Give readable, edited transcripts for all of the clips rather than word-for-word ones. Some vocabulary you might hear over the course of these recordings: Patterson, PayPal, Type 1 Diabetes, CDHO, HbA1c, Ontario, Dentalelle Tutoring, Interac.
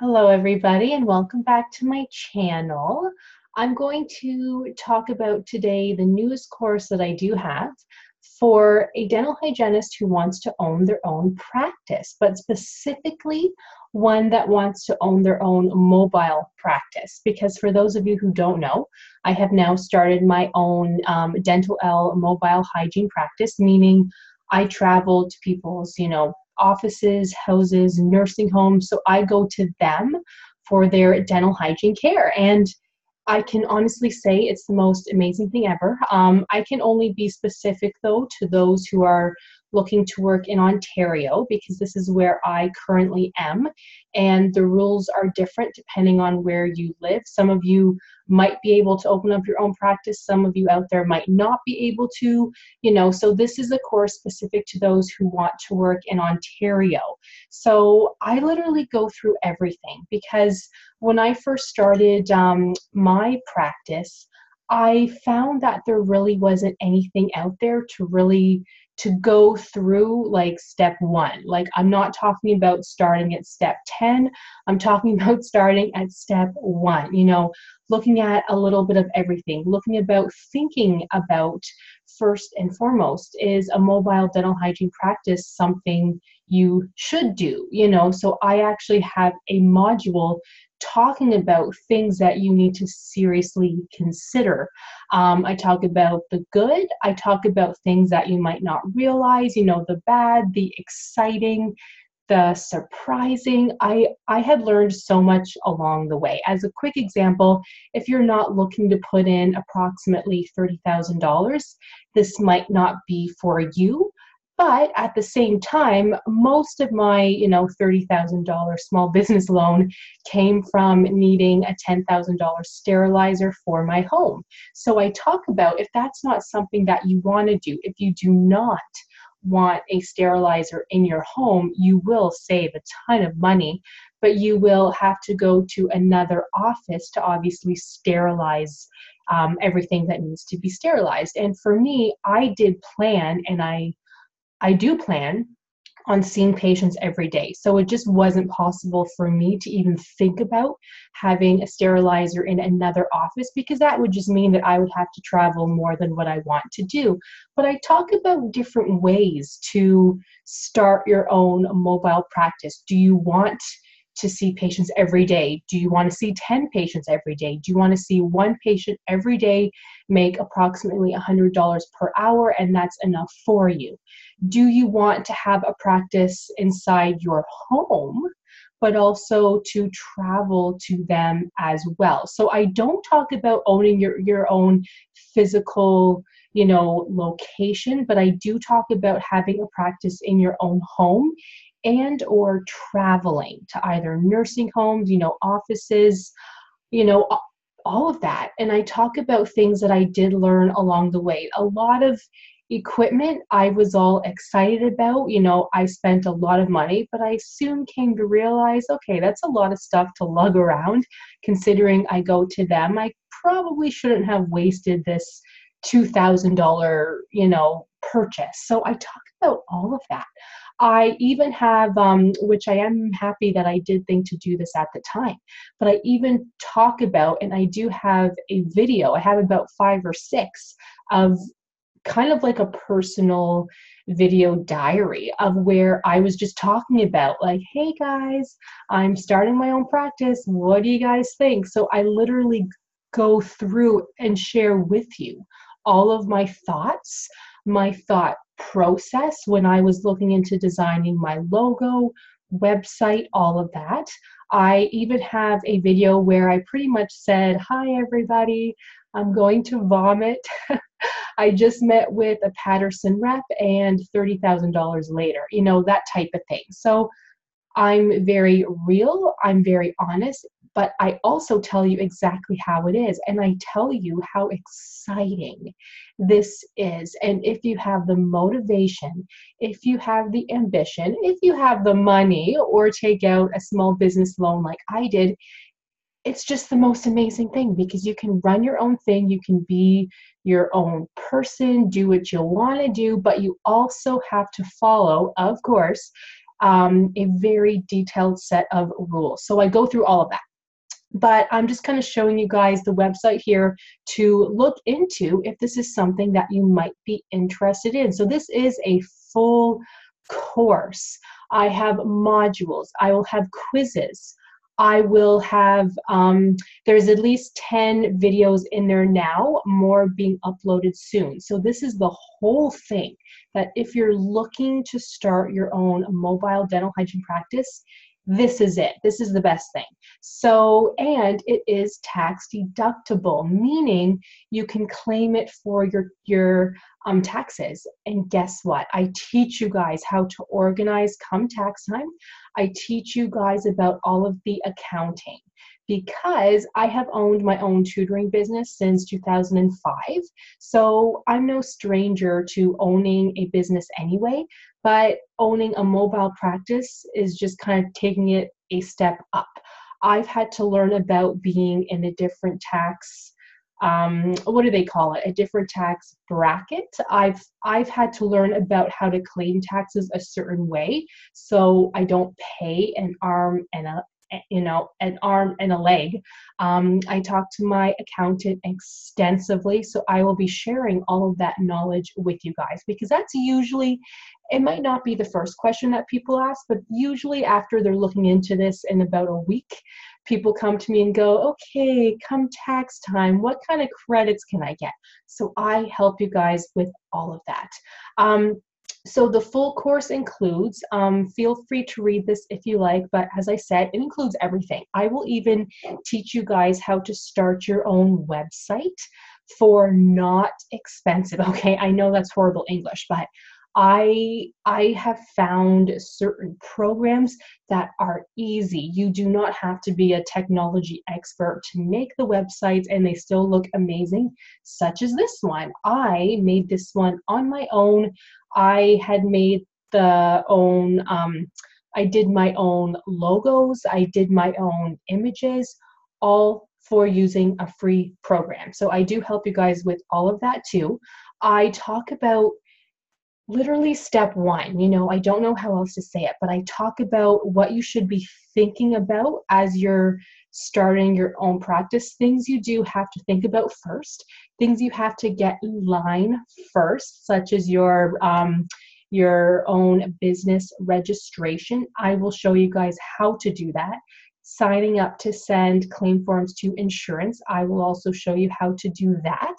Hello everybody and welcome back to my channel. I'm going to talk about today the newest course that I do have for a dental hygienist who wants to own their own practice, but specifically one that wants to own their own mobile practice. Because for those of you who don't know, I have now started my own Dentalelle mobile hygiene practice, meaning I travel to people's, offices, houses, nursing homes. So I go to them for their dental hygiene care. And I can honestly say it's the most amazing thing ever. I can only be specific though to those who are looking to work in Ontario because this is where I currently am. And the rules are different depending on where you live. Some of you might be able to open up your own practice. Some of you out there might not be able to, so this is a course specific to those who want to work in Ontario. So I literally go through everything because when I first started my practice, I found that there really wasn't anything out there to go through like step one. Like I'm not talking about starting at step 10, I'm talking about starting at step one, looking at a little bit of everything, thinking about first and foremost, is a mobile dental hygiene practice something you should do, So I actually have a module talking about things that you need to seriously consider. I talk about the good, I talk about things that you might not realize, the bad, the exciting, the surprising. I had learned so much along the way. As a quick example, if you're not looking to put in approximately $30,000, this might not be for you. But at the same time, most of my, $30,000 small business loan came from needing a $10,000 sterilizer for my home. So I talk about if that's not something that you want to do, if you do not want a sterilizer in your home, you will save a ton of money, but you will have to go to another office to obviously sterilize everything that needs to be sterilized. And for me, I did plan, and I do plan on seeing patients every day. So it just wasn't possible for me to even think about having a sterilizer in another office because that would just mean that I would have to travel more than what I want to do. But I talk about different ways to start your own mobile practice. Do you want to see patients every day? Do you want to see 10 patients every day? Do you want to see one patient every day, make approximately $100 per hour, and that's enough for you? Do you want to have a practice inside your home, but also to travel to them as well? So I don't talk about owning your own physical, location, but I do talk about having a practice in your own home and or traveling to either nursing homes, offices, all of that. And I talk about things that I did learn along the way. A lot of equipment I was all excited about, I spent a lot of money, but I soon came to realize, okay, that's a lot of stuff to lug around. Considering I go to them, I probably shouldn't have wasted this $2,000, purchase. So I talk about all of that. I even have, which I am happy that I did think to do this at the time, but I even talk about, and I do have a video, I have about 5 or 6 of kind of like a personal video diary of where I was just talking about like, hey guys, I'm starting my own practice. What do you guys think? So I literally go through and share with you all of my thoughts, my thought process when I was looking into designing my logo, website, all of that. I even have a video where I pretty much said, hi everybody, I'm going to vomit. I just met with a Patterson rep and $30,000 later, that type of thing. So I'm very real, I'm very honest, but I also tell you exactly how it is, and I tell you how exciting this is. And if you have the motivation, if you have the ambition, if you have the money or take out a small business loan like I did, it's just the most amazing thing because you can run your own thing, you can be your own person, do what you want to do, but you also have to follow, of course, a very detailed set of rules. So I go through all of that. But I'm just kind of showing you guys the website here to look into if this is something that you might be interested in. So this is a full course. I have modules. I will have quizzes. I will have, there's at least 10 videos in there now, more being uploaded soon. So this is the whole thing that if you're looking to start your own mobile dental hygiene practice, this is it. This is the best thing. So, and it is tax deductible, meaning you can claim it for your taxes. And guess what? I teach you guys how to organize come tax time. I teach you guys about all of the accounting, because I have owned my own tutoring business since 2005. So I'm no stranger to owning a business anyway, but owning a mobile practice is just kind of taking it a step up. I've had to learn about being in a different tax, what do they call it? A different tax bracket. I've had to learn about how to claim taxes a certain way, so I don't pay an arm and a, you know, an arm and a leg. I talked to my accountant extensively, so I will be sharing all of that knowledge with you guys, because that's usually, it might not be the first question that people ask, but usually after they're looking into this in about a week, people come to me and go, okay, come tax time, what kind of credits can I get? So I help you guys with all of that. So the full course includes, feel free to read this if you like, but as I said, it includes everything. I will even teach you guys how to start your own website for not expensive. Okay, I know that's horrible English, but I have found certain programs that are easy. You do not have to be a technology expert to make the websites, and they still look amazing, such as this one. I made this one on my own. I had made the own, I did my own logos, I did my own images, all for using a free program. So I do help you guys with all of that too. I talk about literally step one, you know, I don't know how else to say it, but I talk about what you should be thinking about as you're starting your own practice, things you do have to think about first, things you have to get in line first, such as your own business registration. I will show you guys how to do that. Signing up to send claim forms to insurance, I will also show you how to do that.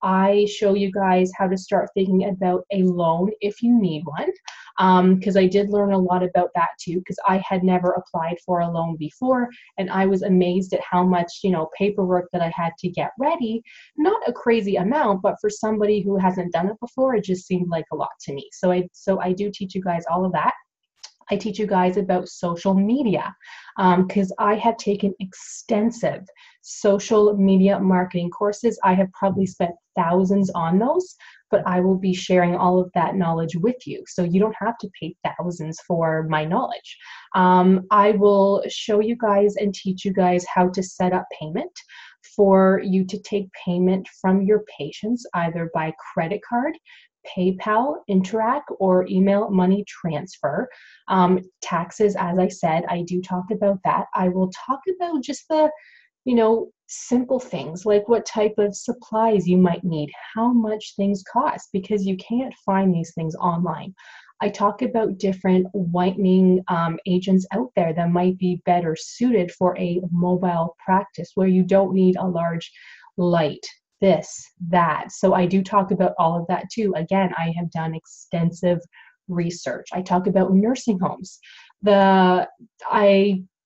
I show you guys how to start thinking about a loan if you need one, because I did learn a lot about that too, because I had never applied for a loan before, and I was amazed at how much, you know, paperwork that I had to get ready. Not a crazy amount, but for somebody who hasn't done it before, it just seemed like a lot to me. So I do teach you guys all of that. I teach you guys about social media, because I have taken extensive social media marketing courses. I have probably spent thousands on those, but I will be sharing all of that knowledge with you, so you don't have to pay thousands for my knowledge. I will show you guys and teach you guys how to set up payment, for you to take payment from your patients, either by credit card, PayPal, Interac, or email money transfer. Taxes, as I said, I do talk about that. I will talk about just the, you know, simple things like what type of supplies you might need, how much things cost, because you can't find these things online. I talk about different whitening agents out there that might be better suited for a mobile practice where you don't need a large light, this, that. So I do talk about all of that too. Again, I have done extensive research. I talk about nursing homes.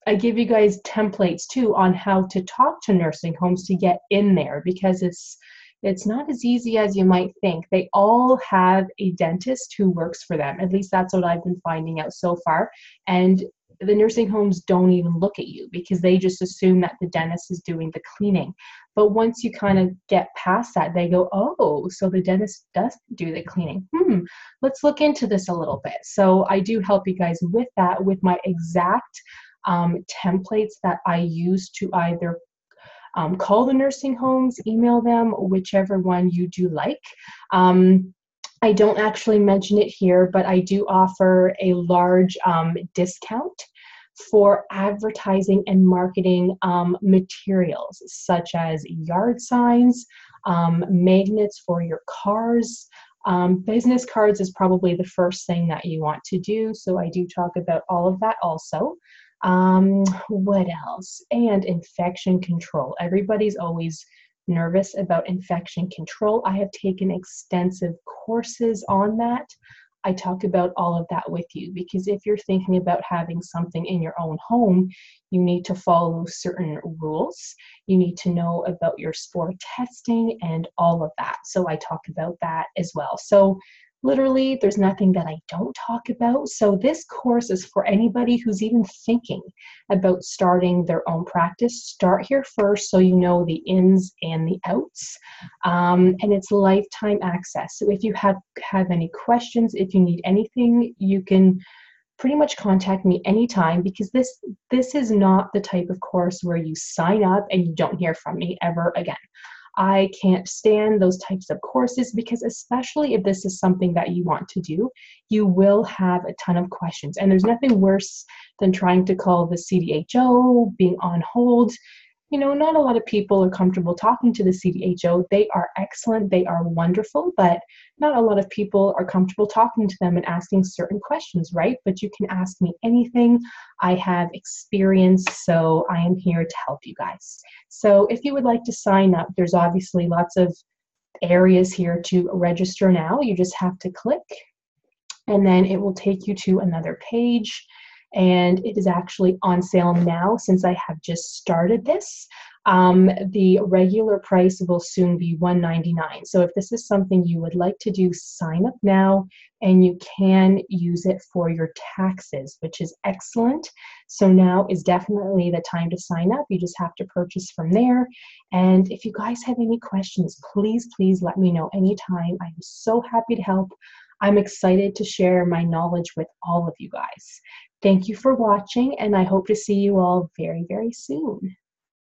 I give you guys templates too on how to talk to nursing homes to get in there, because it's not as easy as you might think. They all have a dentist who works for them. At least that's what I've been finding out so far. And the nursing homes don't even look at you, because they just assume that the dentist is doing the cleaning. But once you kind of get past that, they go, oh, so the dentist does do the cleaning. Let's look into this a little bit. So I do help you guys with that, with my exact templates that I use to either call the nursing homes, email them, whichever one you do like. I don't actually mention it here, but I do offer a large discount for advertising and marketing materials such as yard signs, magnets for your cars. Business cards is probably the first thing that you want to do, so I do talk about all of that also. What else? And infection control. Everybody's always nervous about infection control. I have taken extensive courses on that. I talk about all of that with you, because if you're thinking about having something in your own home, you need to follow certain rules. You need to know about your spore testing and all of that. So I talk about that as well. So literally, there's nothing that I don't talk about. So this course is for anybody who's even thinking about starting their own practice. Start here first so you know the ins and the outs. And it's lifetime access. So if you have any questions, if you need anything, you can pretty much contact me anytime, because this is not the type of course where you sign up and you don't hear from me ever again. I can't stand those types of courses, because especially if this is something that you want to do, you will have a ton of questions. And there's nothing worse than trying to call the CDHO, being on hold. You know, not a lot of people are comfortable talking to the CDHO. They are excellent, they are wonderful, but not a lot of people are comfortable talking to them and asking certain questions, right? But you can ask me anything. I have experience, so I am here to help you guys. So if you would like to sign up, there's obviously lots of areas here to register now. You just have to click, and then it will take you to another page. And it is actually on sale now, since I have just started this. The regular price will soon be $199. So if this is something you would like to do, sign up now, and you can use it for your taxes, which is excellent. So now is definitely the time to sign up. You just have to purchase from there. And if you guys have any questions, please, please let me know anytime. I'm so happy to help. I'm excited to share my knowledge with all of you guys. Thank you for watching, and I hope to see you all very, very soon.